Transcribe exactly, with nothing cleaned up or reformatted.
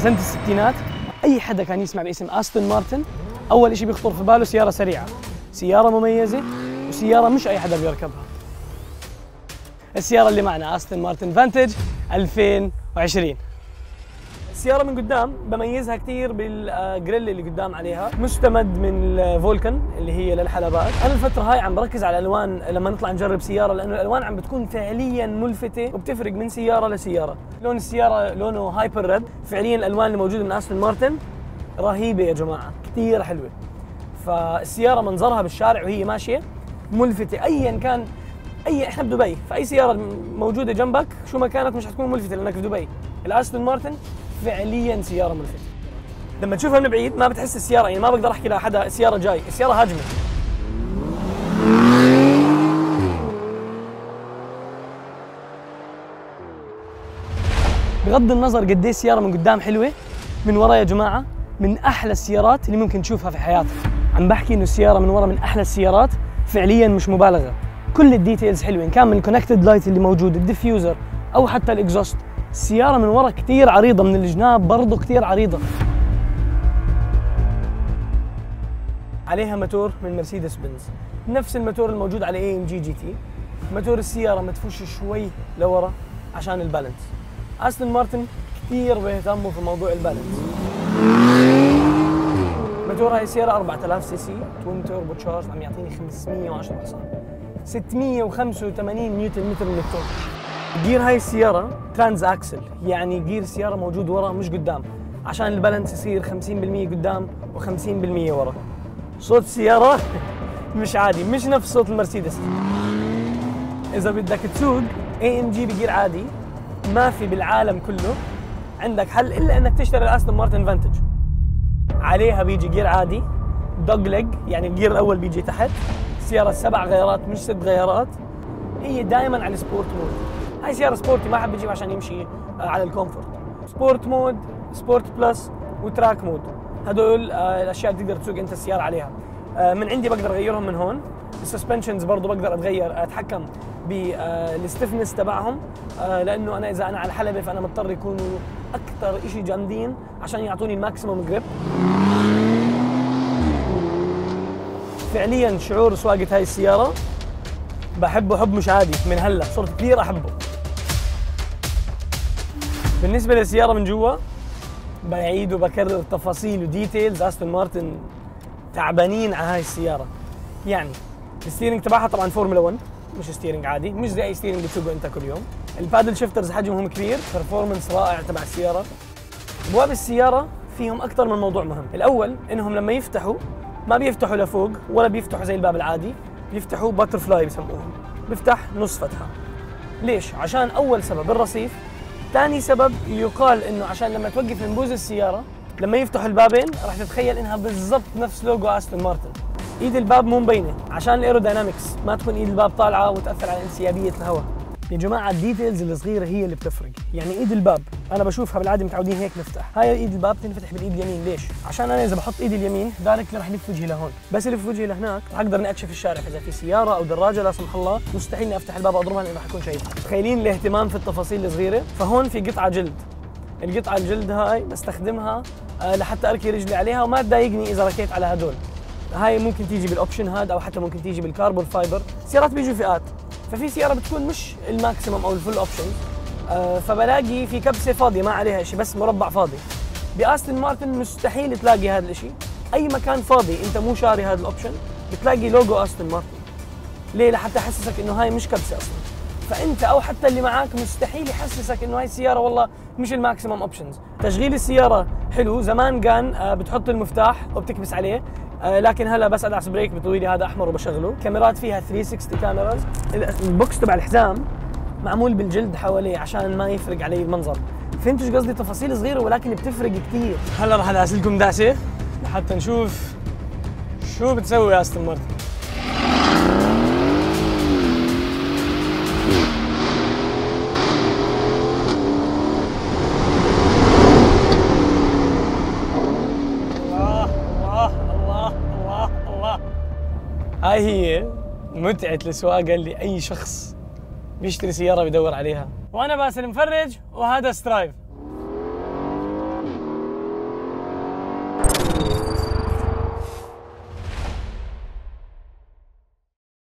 سنة الستينات أي حدا كان يسمع باسم أستون مارتن أول شيء بيخطر في باله سيارة سريعة، سيارة مميزة وسيارة مش أي حدا بيركبها. السيارة اللي معنا أستون مارتن فانتج ألفين وعشرين. السيارة من قدام بميزها كثير بالجريل اللي قدام عليها، مستمد من الفولكان اللي هي للحلبات. انا الفترة هاي عم بركز على الالوان لما نطلع نجرب سيارة، لانه الالوان عم بتكون فعليا ملفتة وبتفرق من سيارة لسيارة. لون السيارة لونه هايبر ريد، فعليا الالوان اللي موجودة من أستون مارتن رهيبة يا جماعة، كثير حلوة. فالسيارة منظرها بالشارع وهي ماشية ملفتة، ايا كان اي احنا بدبي، فاي سيارة موجودة جنبك شو ما كانت مش حتكون ملفتة لانك في دبي. الأستون مارتن فعليا سيارة ملفتة، لما تشوفها من بعيد ما بتحس السيارة، يعني ما بقدر احكي لحدا السيارة جاي، السيارة هاجمة. بغض النظر قد ايه السيارة من قدام حلوة، من ورا يا جماعة من احلى السيارات اللي ممكن تشوفها في حياتك. عم بحكي انه السيارة من ورا من احلى السيارات، فعليا مش مبالغة. كل الديتيلز حلوة، ان كان من الكونكتد لايت اللي موجود، الديفيوزر او حتى الاكزوست. السيارة من ورا كثير عريضة، من الجناب برضه كثير عريضة. عليها موتور من مرسيدس بنز، نفس الموتور الموجود على اي ام جي جي تي. موتور السيارة مدفوش شوي لورا عشان البالانس. أستون مارتن كثير بيهتموا في موضوع البالانس. موتور هاي السيارة أربعة آلاف سي سي، توين توربو تشارج، عم يعطيني خمسمية وعشرة حصان، ستمية وخمسة وثمانين نيوتن متر من التورك. جير هاي السيارة ترانز اكسل، يعني جير سيارة موجود ورا مش قدام، عشان البالانس يصير خمسين بالمية قدام وخمسين بالمية ورا. صوت السيارة مش عادي، مش نفس صوت المرسيدس. إذا بدك تسوق اي ام جي بجير عادي ما في بالعالم كله عندك حل إلا إنك تشتري الأستون مارتن فانتج. عليها بيجي جير عادي، دوج ليج، يعني الجير الأول بيجي تحت. السيارة سبع غيارات مش ست غيارات، هي دائما على السبورت مود. هاي سيارة سبورتي ما حب يجيب عشان يمشي على الكومفورت. سبورت مود، سبورت بلس، وتراك مود، هدول الاشياء اللي تقدر تسوق انت السيارة عليها. من عندي بقدر اغيرهم من هون، السسبنشنز برضه بقدر اتغير اتحكم بالستفنس تبعهم، لانه انا اذا انا على الحلبة فانا مضطر يكونوا اكثر شيء جامدين عشان يعطوني الماكسيموم جريب. فعليا شعور سواقة هاي السيارة بحبه حب مش عادي، من هلا صرت كثير احبه. بالنسبة للسيارة من جوا بعيد وبكرر تفاصيل وديتيلز، أستون مارتن تعبانين على هاي السيارة. يعني الستيرنج تبعها طبعا فورمولا واحد، مش ستيرنج عادي، مش زي أي ستيرنج بتسوقه أنت كل يوم. البادل شيفترز حجمهم كبير، برفورمنس رائع تبع السيارة. أبواب السيارة فيهم أكثر من موضوع مهم، الأول إنهم لما يفتحوا ما بيفتحوا لفوق ولا بيفتحوا زي الباب العادي، بيفتحوا باترفلاي بسموه، بيفتح نص فتحة. ليش؟ عشان أول سبب الرصيف، ثاني سبب يقال انه عشان لما توقف منبوذ السياره لما يفتحوا البابين راح تتخيل انها بالضبط نفس لوجو أستون مارتن. ايد الباب مو مبينه عشان الايروداينامكس، ما تكون ايد الباب طالعه وتاثر على انسيابيه الهواء. يا جماعه الديتيلز الصغيره هي اللي بتفرق، يعني ايد الباب انا بشوفها بالعاده متعودين هيك نفتح، هاي ايد الباب تنفتح بالايد اليمين. ليش؟ عشان انا اذا بحط ايدي اليمين دايركتلي راح لف وجهي لهون، بس لف وجهي لهناك راح اقدر اني اكشف الشارع، اذا في سياره او دراجه لا سمح الله مستحيل اني افتح الباب واضربها لانه راح اكون شايفها. تخيلين الاهتمام في التفاصيل الصغيره. فهون في قطعه جلد، القطعه الجلد هاي بستخدمها لحتى اركي رجلي عليها وما تضايقني اذا ركيت على هدول. هاي ممكن تيجي بالاوبشن هذا او حتى ممكن تيجي بالكاربون فايبر. سيارات بيجوا فئات، ففي سيارة بتكون مش الماكسيمم أو الفول أوبشن، آه فبلاقي في كبسة فاضية ما عليها شيء، بس مربع فاضي. بأستون مارتن مستحيل تلاقي هذا الشيء، أي مكان فاضي أنت مو شاري هذا الأوبشن بتلاقي لوجو أستون مارتن. ليه؟ لحتى يحسسك إنه هاي مش كبسة أصلاً، فأنت أو حتى اللي معاك مستحيل يحسسك إنه هاي السيارة والله مش الماكسيمم أوبشنز. تشغيل السيارة حلو، زمان كان آه بتحط المفتاح وبتكبس عليه، لكن هلا بس ادعس بريك بطويلي هذا احمر وبشغله. كاميرات فيها ثلاث مية وستين كاميراز. البوكس تبع الحزام معمول بالجلد حواليه عشان ما يفرق علي المنظر. فهمتوا قصدي؟ تفاصيل صغيره ولكن بتفرق كثير. هلا رح ادعس لكم دعسه لحتى نشوف شو بتسوي يا أستون مارتن. هاي هي متعة السواقة اللي أي شخص بيشتري سيارة بيدور عليها. وأنا باسل مفرج وهذا سترايف.